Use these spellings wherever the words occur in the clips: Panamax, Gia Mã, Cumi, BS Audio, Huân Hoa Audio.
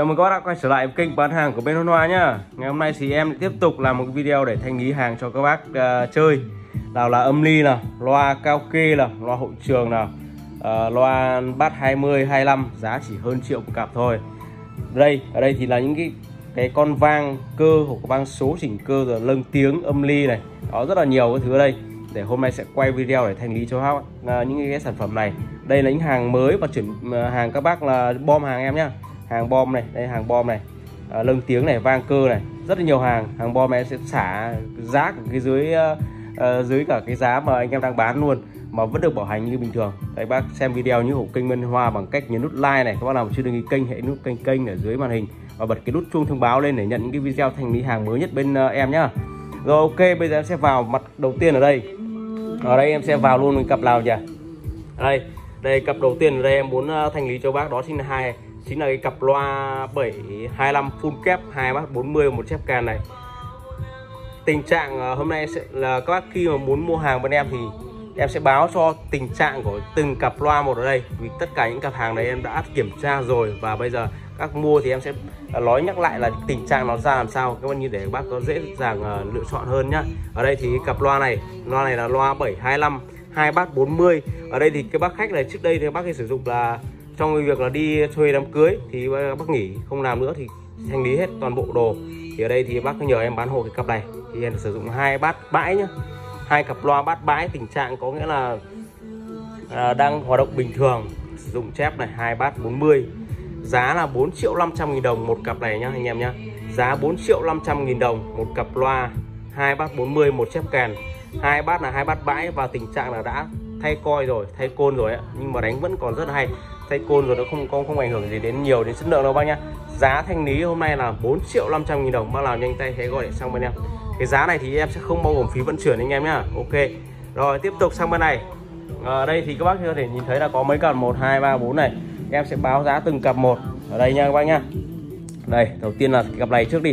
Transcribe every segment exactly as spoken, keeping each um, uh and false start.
Chào mừng các bạn đã quay trở lại kênh bán hàng của bên Huân Hoa nhá. Ngày hôm nay thì em tiếp tục làm một video để thanh lý hàng cho các bác uh, chơi. Nào là âm ly nào, loa karaoke nào, loa hậu trường nào, uh, loa bass hai mươi, hai mươi lăm, giá chỉ hơn triệu một cặp thôi. Đây, ở đây thì là những cái cái con vang cơ hoặc vang số chỉnh cơ rồi lâng tiếng âm ly này. Đó, rất là nhiều cái thứ ở đây. Để hôm nay sẽ quay video để thanh lý cho các bác uh, những cái, cái sản phẩm này. Đây là những hàng mới và chuyển uh, hàng các bác là bom hàng em nhá. Hàng bom này, đây hàng bom này, à, lâng tiếng này, vang cơ này, rất là nhiều hàng. Hàng bom em sẽ xả giá cái dưới uh, dưới cả cái giá mà anh em đang bán luôn, mà vẫn được bảo hành như bình thường. Đấy, bác xem video như ủng kênh Huân Hoa bằng cách nhấn nút like này. Các bạn nào chưa đăng ký kênh hãy nút kênh kênh ở dưới màn hình và bật cái nút chuông thông báo lên để nhận những cái video thanh lý hàng mới nhất bên uh, em nhá. Rồi ok, bây giờ em sẽ vào mặt đầu tiên ở đây. Ở đây em sẽ vào luôn mình cặp nào nhỉ? Đây, đây cặp đầu tiên ở đây em muốn thanh lý cho bác đó chính là hai chính là cái cặp loa bảy hai lăm full kép, hai bát bốn mươi một chép can này. Tình trạng hôm nay sẽ là các bác khi mà muốn mua hàng bên em thì em sẽ báo cho tình trạng của từng cặp loa một ở đây, vì tất cả những cặp hàng này em đã kiểm tra rồi, và bây giờ các mua thì em sẽ nói nhắc lại là tình trạng nó ra làm sao các bạn, như để các bác có dễ dàng uh, lựa chọn hơn nhá. Ở đây thì cặp loa này, loa này là loa bảy hai lăm hai bát bốn mươi. Ở đây thì cái bác khách này trước đây thì bác ấy sử dụng là trong việc là đi thuê đám cưới, thì bác nghỉ không làm nữa thì thanh lý hết toàn bộ đồ. Thì ở đây thì bác nhờ em bán hộ cái cặp này, thì em sử dụng hai bát bãi nhá, hai cặp loa bát bãi. Tình trạng có nghĩa là à, đang hoạt động bình thường, sử dụng chép này, hai bát bốn mươi, giá là bốn triệu năm trăm nghìn đồng một cặp này nhá anh em nhá. Giá bốn triệu năm trăm nghìn đồng một cặp loa hai bát bốn mươi một chép kèn, hai bát là hai bát bãi, và tình trạng là đã thay coi rồi, thay côn rồi ạ, nhưng mà đánh vẫn còn rất hay. Thay côn rồi nó không không không ảnh hưởng gì đến nhiều đến chất lượng đâu bác nhá. Giá thanh lý hôm nay là bốn triệu năm trăm nghìn đồng, bác nào nhanh tay hãy gọi điện sang bên em. Cái giá này thì em sẽ không bao gồm phí vận chuyển anh em nhá. Ok. Rồi tiếp tục sang bên này. Ở đây thì các bác có thể nhìn thấy là có mấy cặp một, hai, ba, bốn này. Em sẽ báo giá từng cặp một ở đây nha các bác nhá. Đây, đầu tiên là cặp này trước đi.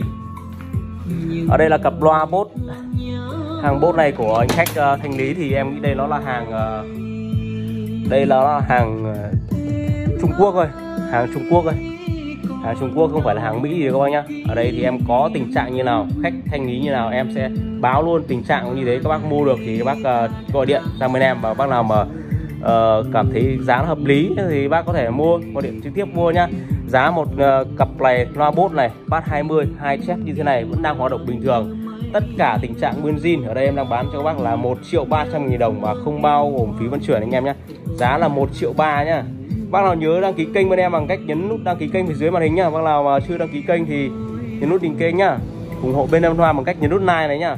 Ở đây là cặp loa bốt. Hàng bốt này của anh khách uh, thanh lý thì em nghĩ đây nó là hàng uh, đây là hàng uh, Trung Quốc thôi, hàng Trung Quốc thôi, hàng Trung Quốc không phải là hàng Mỹ gì đâu các bác nhá. Ở đây thì em có tình trạng như nào, khách thanh lý như nào em sẽ báo luôn tình trạng như thế. Các bác mua được thì các bác uh, gọi điện sang bên em, và bác nào mà uh, cảm thấy giá hợp lý thì bác có thể mua, gọi điện trực tiếp mua nhá. Giá một uh, cặp này loa bốt này, bát hai mươi, hai chép như thế này vẫn đang hoạt động bình thường. Tất cả tình trạng nguyên zin ở đây em đang bán cho các bác là một triệu ba trăm nghìn đồng mà không bao gồm phí vận chuyển anh em nhé. Giá là một triệu ba nhá. Bác nào nhớ đăng ký kênh bên em bằng cách nhấn nút đăng ký kênh phía dưới màn hình nhá. Bác nào mà chưa đăng ký kênh thì nhấn nút đăng kênh nhá. Ủng hộ bên em Hoa bằng cách nhấn nút like này nhá.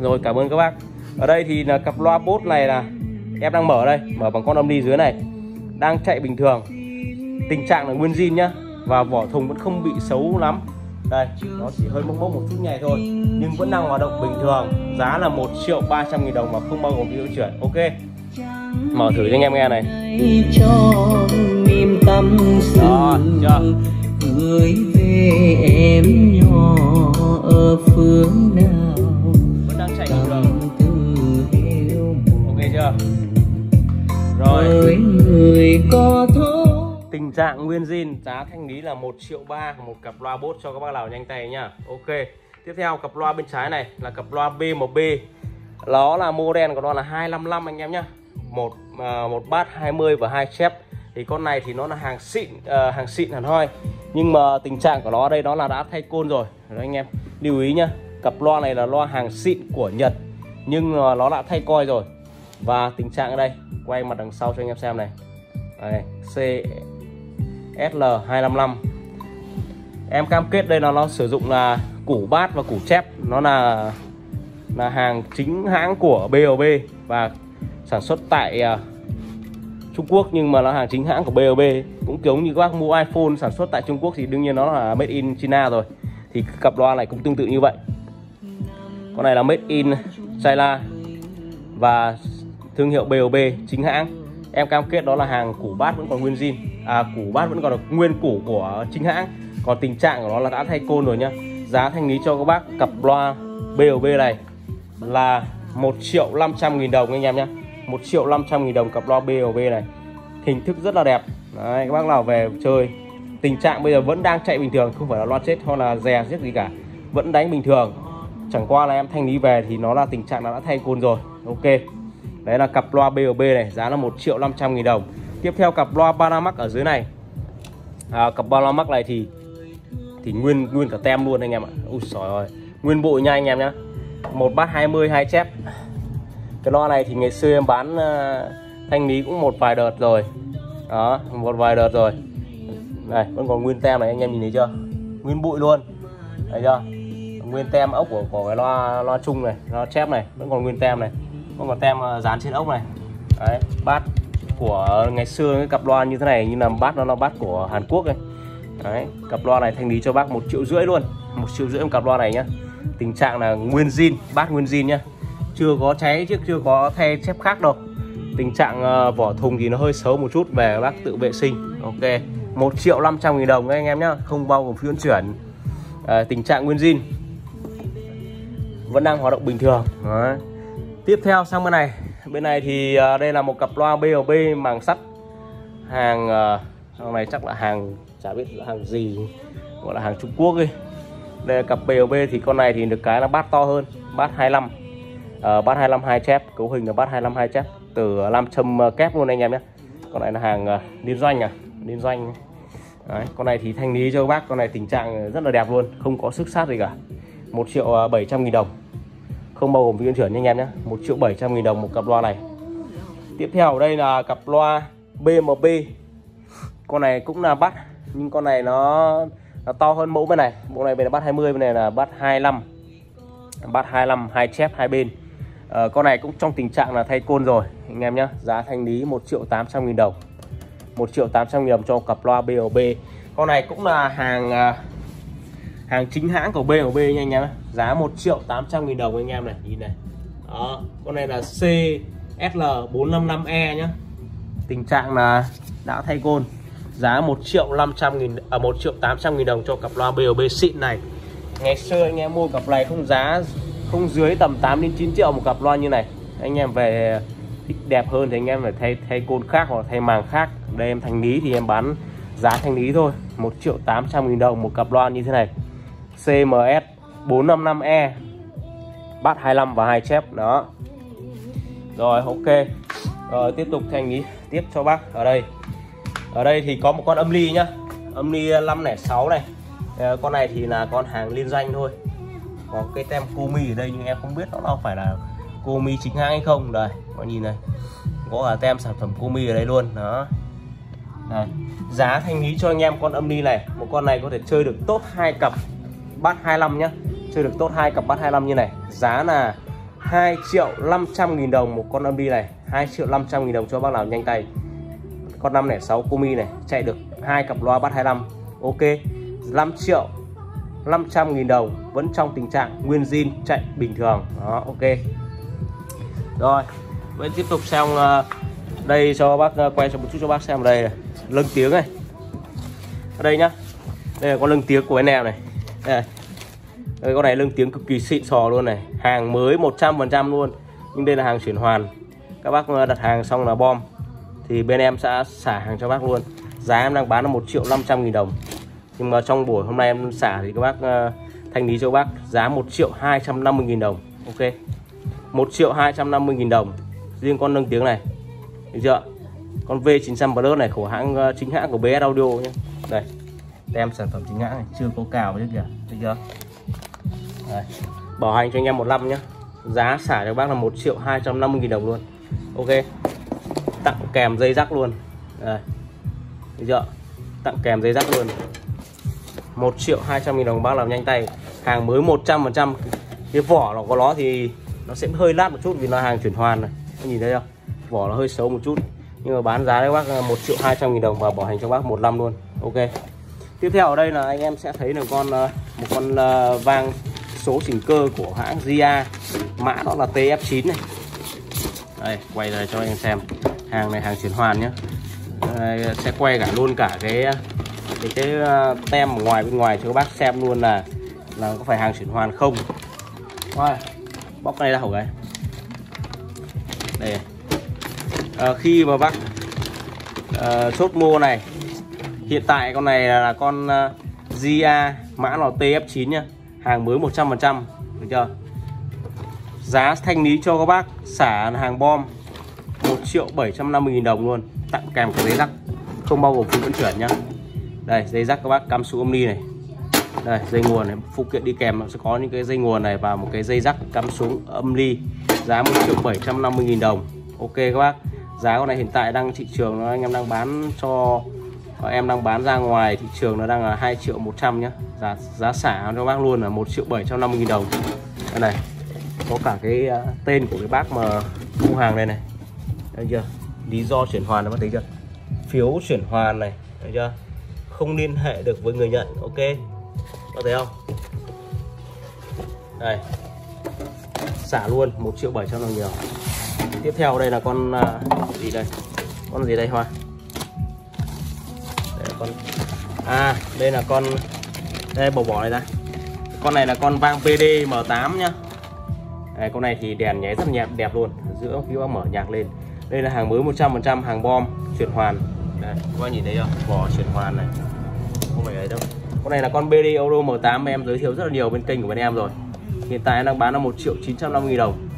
Rồi, cảm ơn các bác. Ở đây thì là cặp loa bốt này là em đang mở đây, mở bằng con âm ly dưới này. Đang chạy bình thường. Tình trạng là nguyên zin nhá, và vỏ thùng vẫn không bị xấu lắm. Đây, nó chỉ hơi mốc mốc một chút nhẹ thôi, nhưng vẫn đang hoạt động bình thường. Giá là một triệu ba trăm nghìn đồng mà không bao gồm phí vận chuyển. Ok, mở thử cho anh em nghe này. Đó, chưa? Gửi về em nhỏ ở phương nào. Vẫn đang chạy bình thường. Ok chưa? Rồi, người có thôi. Tình trạng nguyên zin, giá thanh lý là một triệu ba một cặp loa bốt cho các bác nào nhanh tay nhá. Ok. Tiếp theo cặp loa bên trái này là cặp loa bê o bê. Nó là model của nó là hai năm năm anh em nhá. Một à, một bát hai mươi và hai chép. Thì con này thì nó là hàng xịn, à, hàng xịn hẳn hoi. Nhưng mà tình trạng của nó đây nó là đã thay côn rồi. Đó anh em lưu ý nhá. Cặp loa này là loa hàng xịn của Nhật, nhưng mà nó đã thay coi rồi. Và tình trạng ở đây, quay mặt đằng sau cho anh em xem này. Đây, C ét lờ hai năm năm. Em cam kết đây là nó sử dụng là củ bát và củ chép. Nó là là hàng chính hãng của bê o bê và sản xuất tại uh, Trung Quốc, nhưng mà nó hàng chính hãng của bê o bê. Cũng giống như các bác mua iPhone sản xuất tại Trung Quốc thì đương nhiên nó là made in China rồi. Thì cặp loa này cũng tương tự như vậy. Con này là made in China và thương hiệu bê o bê chính hãng. Em cam kết đó là hàng củ bát vẫn còn nguyên zin, à, củ bát vẫn còn được nguyên củ của chính hãng. Còn tình trạng của nó là đã thay côn rồi nhá. Giá thanh lý cho các bác cặp loa bê o bê này là một triệu năm trăm nghìn đồng anh em nhá. một triệu năm trăm nghìn đồng cặp loa bê o bê này. Hình thức rất là đẹp. Đấy, các bác nào về chơi tình trạng bây giờ vẫn đang chạy bình thường, không phải là loát chết hoặc là dè giết gì cả, vẫn đánh bình thường. Chẳng qua là em thanh lý về thì nó là tình trạng nó đã thay côn rồi. Ok, đấy là cặp loa bê o bê này, giá là một triệu năm trăm nghìn đồng. Tiếp theo cặp loa Panamax ở dưới này. À, cặp Panamax này thì thì nguyên nguyên cả tem luôn anh em ạ. Úi trời ơi, nguyên bộ nha anh em nhá. Một bát hai mươi hai chép. Cái loa này thì ngày xưa em bán uh, thanh lý cũng một vài đợt rồi. Đó, một vài đợt rồi. Này, vẫn còn nguyên tem này anh em nhìn thấy chưa? Nguyên bụi luôn. Thấy chưa? Nguyên tem ốc của của cái loa loa chung này, loa chép này, vẫn còn nguyên tem này. Vẫn còn tem uh, dán trên ốc này. Đấy, bát của ngày xưa cái cặp loa như thế này, như là bát nó là bát của Hàn Quốc này. Đấy, cặp loa này thanh lý cho bác một triệu rưỡi luôn, một triệu rưỡi một cặp loa này nhá. Tình trạng là nguyên zin, bát nguyên zin nhá, chưa có cháy chứ chưa có thay chép khác đâu. Tình trạng uh, vỏ thùng thì nó hơi xấu một chút, về bác tự vệ sinh. Ok, một triệu năm trăm nghìn đồng anh em nhá, không bao gồm phí vận chuyển. À, tình trạng nguyên zin vẫn đang hoạt động bình thường. Đấy. Tiếp theo sang bên này, bên này thì uh, đây là một cặp loa bê o bê màng sắt, hàng uh, này chắc là hàng chả biết là hàng gì, gọi là hàng Trung Quốc ấy. Đây là cặp bê o bê thì con này thì được cái là bát to hơn, bát hai mươi lăm, uh, bát hai mươi lăm hai chép, cấu hình là bát hai mươi lăm hai chép từ nam châm kép luôn anh em nhé. Con này là hàng uh, liên doanh à, liên doanh. Đấy. Con này thì thanh lý cho bác, con này tình trạng rất là đẹp luôn, không có xước sát gì cả. một triệu bảy trăm nghìn đồng, không bao gồm vận chuyển anh em nhé. một triệu bảy trăm nghìn đồng một cặp loa này. Tiếp theo đây là cặp loa bê em pê, con này cũng là bát, nhưng con này nó, nó to hơn mẫu bên này. Bộ này bên là bát hai mươi, bên này là bát hai mươi lăm, bát hai mươi lăm hai chép hai bên. À, con này cũng trong tình trạng là thay côn rồi anh em nhé. Giá thanh lý một triệu tám trăm nghìn đồng, một triệu tám trăm nghìn đồng cho cặp loa bê o bê. Con này cũng là hàng hàng chính hãng của bê o bê nha anh em. Giá một triệu tám trăm nghìn đồng anh em này, nhìn này. Đó, con này là xê ét lờ bốn năm năm e nhá. Tình trạng là đã thay côn. Giá một triệu năm trăm nghìn à một triệu tám trăm nghìn đồng cho cặp loa bê o bê xịn này. Ngày xưa anh em mua cặp này không giá không dưới tầm tám đến chín triệu một cặp loa như này. Anh em về thích đẹp hơn thì anh em phải thay thay côn khác hoặc thay màng khác. Đây em thanh lý thì em bán giá thanh lý thôi, một triệu tám trăm nghìn đồng một cặp loa như thế này. xê em ét bốn năm năm e, bát hai mươi lăm và hai chép đó. Rồi ok. Rồi tiếp tục thanh lý tiếp cho bác ở đây. Ở đây thì có một con âm ly nhá, âm ly năm không sáu này. Con này thì là con hàng liên doanh thôi, có cái tem Cumi ở đây nhưng em không biết nó không phải là Cumi chính hãng hay không. Đây mọi nhìn này, có cả tem sản phẩm Cumi ở đây luôn đó. Đây. Giá thanh lý cho anh em con âm ly này, một con này có thể chơi được tốt hai cặp bát hai mươi lăm nhá, chơi được tốt hai cặp bát hai mươi lăm như này. Giá là hai triệu năm trăm nghìn đồng một con âm ly này, hai triệu năm trăm nghìn đồng cho bác nào nhanh tay. Con năm không sáu Cumi này chạy được hai cặp loa bát hai mươi lăm. Ok, năm triệu năm trăm nghìn đồng, vẫn trong tình trạng nguyên zin chạy bình thường. Đó, ok. Rồi, vẫn tiếp tục sang đây cho bác quay cho một chút cho bác xem đây này. Lưng tiếng này. Ở đây nhá. Đây là con lưng tiếng của anh em này. Đây. Đây, con này lưng tiếng cực kỳ xịn sò luôn này, hàng mới một trăm phần trăm luôn. Nhưng đây là hàng chuyển hoàn. Các bác đặt hàng xong là bom thì bên em sẽ xả hàng cho bác luôn. Giá em đang bán là một triệu năm trăm nghìn đồng, nhưng mà trong buổi hôm nay em xả thì các bác uh, thanh lý cho bác giá một triệu hai trăm năm mươi nghìn đồng. Ok, một triệu hai trăm năm mươi nghìn đồng riêng con nâng tiếng này, được chưa? Con vê chín trăm Plus này của hãng uh, chính hãng của bê ét Audio nhé. Đây, tem sản phẩm chính hãng này, chưa có cào chứ kìa, được chưa? Đây. Bảo hành cho anh em một năm nhé. Giá xả cho bác là một triệu hai trăm năm mươi nghìn đồng luôn. Ok, tặng kèm dây rắc luôn. Đây. Được chưa? Tặng kèm dây rắc luôn. một triệu hai trăm nghìn đồng bác làm nhanh tay. Hàng mới một trăm phần trăm. Cái vỏ nó của nó thì nó sẽ hơi lát một chút vì nó hàng chuyển hoàn này. Các nhìn thấy không? Vỏ nó hơi xấu một chút. Nhưng mà bán giá đấy bác một triệu hai trăm nghìn đồng và bảo hành cho bác một năm luôn. Ok. Tiếp theo ở đây là anh em sẽ thấy là con một con vang số chỉnh cơ của hãng Gia Mã, đó là tê ép chín này. Đây, quay ra cho anh em xem. Hàng này hàng chuyển hoàn nhé. Đây, sẽ quay cả luôn cả cái cái, cái uh, tem ở ngoài bên ngoài cho các bác xem luôn là là có phải hàng chuyển hoàn không. Wow, bóc này ra hổ cái. Đây. À, khi mà bác uh, chốt mua này Hiện tại con này là con Gia Mã nó tê ép chín nha, hàng mới một trăm phần trăm, được chưa? Giá thanh lý cho các bác xả hàng bom một triệu bảy trăm năm mươi nghìn đồng luôn, tặng kèm cái giấy rắc, không bao gồm phí vận chuyển nhá. Đây, dây rắc các bác cắm xuống âm ly này. Đây, dây nguồn này, phụ kiện đi kèm nó sẽ có những cái dây nguồn này và một cái dây rắc cắm xuống âm ly, giá một triệu bảy trăm năm mươi nghìn đồng. Ok các bác. Giá con này hiện tại đang thị trường nó, anh em đang bán cho em đang bán ra ngoài thị trường nó đang là hai triệu một trăm nhá. Giá giá xả cho bác luôn là một triệu bảy trăm năm mươi nghìn đồng. Đây này. Có cả cái tên của cái bác mà mua hàng này này. Thấy chưa? Lý do chuyển hoàn này bác thấy chưa? Phiếu chuyển hoàn này, thấy chưa? Không liên hệ được với người nhận. Ok, có thấy không? Đây, xả luôn một triệu bảy trăm nhiều. Tiếp theo đây là con uh, gì đây? Con gì đây Hoa? Đây là con à, đây là con đây bỏ bỏ này ra. Con này là con vang pê đê em tám nhá. Đây, con này thì đèn nháy rất nhẹ đẹp luôn. Giữa khi bác mở nhạc lên. Đây là hàng mới một trăm phần trăm, hàng bom chuyển hoàn. Đây, các bạn nhìn thấy không? Vỏ chuyển hoàn này. Không phải ấy đâu. Con này là con bê đê Audio em tám em giới thiệu rất là nhiều bên kênh của bên em rồi. Hiện tại em đang bán là một triệu chín trăm năm mươi nghìn đồng.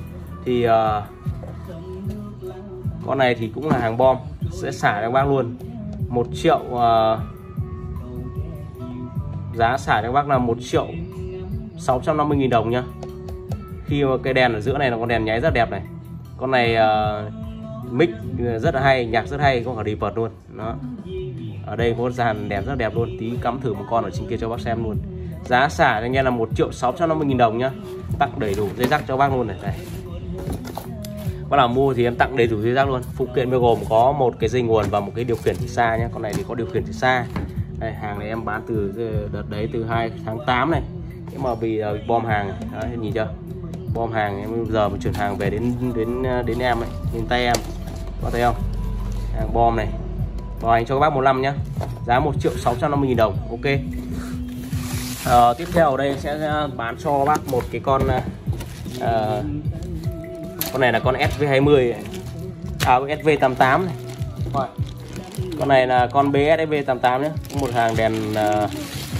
Thì uh, con này thì cũng là hàng bom, sẽ xả cho các bác luôn. một triệu uh, giá xả cho các bác là một triệu sáu trăm năm mươi nghìn đồng nhá. Khi mà cái đèn ở giữa này là con đèn nháy rất đẹp này. Con này uh, mic rất là hay, nhạc rất hay, có cả đi vợt luôn. Đó. Ở đây có dàn đèn rất đẹp luôn, tí cắm thử một con ở trên kia cho bác xem luôn. Giá xả cho anh em là một triệu sáu trăm năm mươi nghìn đồng nhá. Tặng đầy đủ dây rắc cho bác luôn này. Đây. Bác nào mua thì em tặng đầy đủ dây rắc luôn. Phụ kiện bao gồm có một cái dây nguồn và một cái điều khiển từ xa nhá. Con này thì có điều khiển từ xa. Đây, hàng này em bán từ đợt đấy từ hai tháng tám này. Nhưng mà vì uh, bom hàng, đấy, nhìn chưa? Bom hàng em giờ mà chuyển hàng về đến đến đến em ấy, nhìn tay em. Có thấy không? Hàng bom này. Bảo hành cho các bác một năm nhá. Giá một triệu sáu trăm năm mươi nghìn đồng. Ok. À, tiếp theo ở đây sẽ bán cho bác một cái con à, con này là con ét vê hai mươi này. À ét vê tám tám này. Con này là con bê ét ét vê tám tám nhá. Một hàng đèn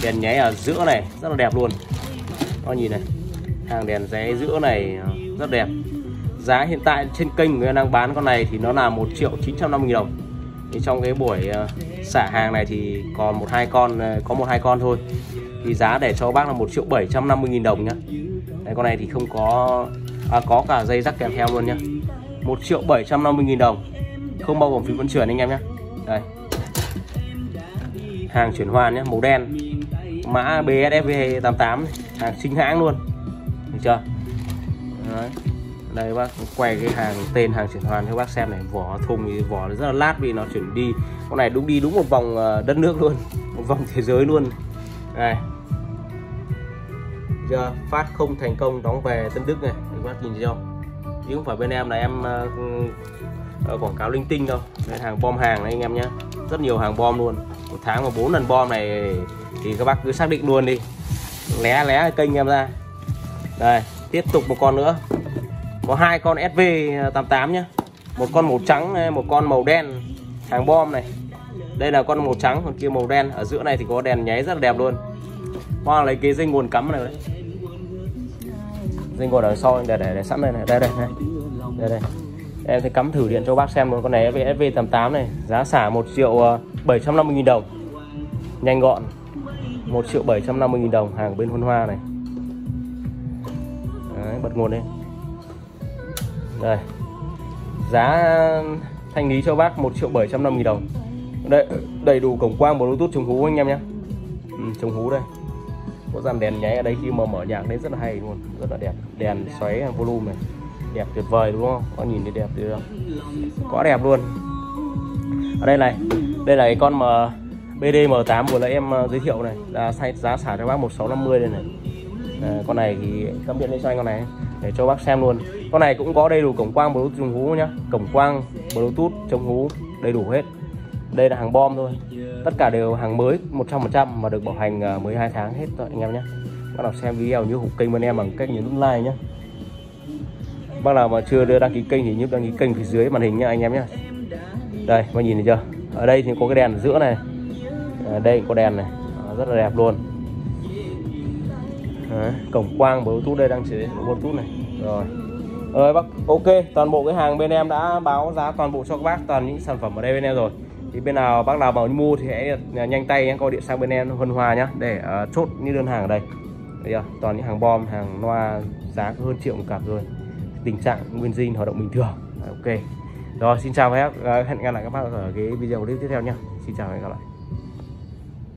đèn nháy ở giữa này, rất là đẹp luôn. Các bạn nhìn này. Hàng đèn rẽ giữa này rất đẹp. Giá hiện tại trên kênh người đang bán con này thì nó là một triệu chín trăm năm mươi nghìn đồng. Thì trong cái buổi xả hàng này thì còn một hai con, có một hai con thôi. Thì giá để cho bác là một triệu bảy trăm năm mươi nghìn đồng nhá. Đấy, con này thì không có à, có cả dây rắc kèm theo luôn nhá. một triệu bảy trăm năm mươi nghìn đồng. Không bao gồm phí vận chuyển anh em nhá. Đây. Hàng chuyển hoàn nhá, màu đen. Mã bê ét ép vê tám tám này, hàng chính hãng luôn. Được chưa? Đấy. Đây bác quay cái hàng tên hàng chuyển hoàn cho bác xem này, vỏ thùng thì vỏ rất là lát vì nó chuyển đi. Con này đúng đi đúng một vòng đất nước luôn, một vòng thế giới luôn. Này. Giờ phát không thành công đóng về Tân Đức này, các bác nhìn thấy không? Chứ không phải bên em là em uh, quảng cáo linh tinh đâu. Đây hàng bom hàng này anh em nhá. Rất nhiều hàng bom luôn. Một tháng mà bốn lần bom này thì các bác cứ xác định luôn đi. Lé lé kênh em ra. Đây, tiếp tục một con nữa. Có hai con ét vê tám tám nhá. Một con màu trắng này, một con màu đen. Hàng bom này. Đây là con màu trắng, còn kia màu đen. Ở giữa này thì có đèn nháy rất là đẹp luôn. Hoa lấy cái dây nguồn cắm này đấy. Dây nguồn ở sau để để, để sẵn đây này, đây đây này. Đây đây. Em sẽ cắm thử điện cho bác xem luôn con này ét vê tám tám này, giá xả một triệu bảy trăm năm mươi nghìn đồng. Nhanh gọn. một triệu bảy trăm năm mươi nghìn đồng, hàng bên Huân Hoa này. Đấy, bật nguồn lên. Đây. Giá thanh lý cho bác một triệu bảy trăm năm mươi nghìn đồng. Đây, đầy đủ cổng quang Bluetooth chống hú anh em nhé. Ừ, chống hú đây. Có dàn đèn nháy ở đây khi mà mở nhạc đấy rất là hay luôn, rất là đẹp. Đèn xoáy volume này. Đẹp tuyệt vời đúng không? Có nhìn thấy đẹp được không? Quá đẹp luôn. Ở đây này, đây là cái con mà bê đê em tám vừa nãy em giới thiệu này, là giá xả cho bác một triệu sáu trăm năm mươi nghìn đây này. À, con này thì cắm điện lên cho anh con này để cho bác xem luôn. Con này cũng có đầy đủ cổng quang Bluetooth chống hú nhá, cổng quang Bluetooth chống hú đầy đủ hết. Đây là hàng bom thôi, tất cả đều hàng mới một trăm phần trăm mà được bảo hành mười hai tháng hết rồi anh em nhé. Bác nào xem video nhớ ủng hộ kênh bên em bằng cách nhấn nút like nhé. Bác nào mà chưa đưa đăng ký kênh thì nhớ đăng ký kênh phía dưới màn hình nhá anh em nhé. Đây, bác nhìn thấy chưa? Ở đây thì có cái đèn ở giữa này, à, đây có đèn này, à, rất là đẹp luôn. À, cổng quang Bluetooth đây, đang chỉ Bluetooth này rồi. Ơi bác, ok, toàn bộ cái hàng bên em đã báo giá toàn bộ cho các bác, toàn những sản phẩm ở đây bên em rồi. Thì bên nào bác nào bảo mua thì hãy nhanh tay gọi điện sang bên em Huân Hoa nhá, để uh, chốt như đơn hàng ở đây. Bây giờ toàn những hàng bom, hàng loa giá hơn triệu một cặp rồi. Tình trạng nguyên zin hoạt động bình thường. Ok. Rồi, xin chào các bác, hẹn gặp lại các bác ở cái video clip tiếp theo nha. Xin chào và hẹn gặp lại.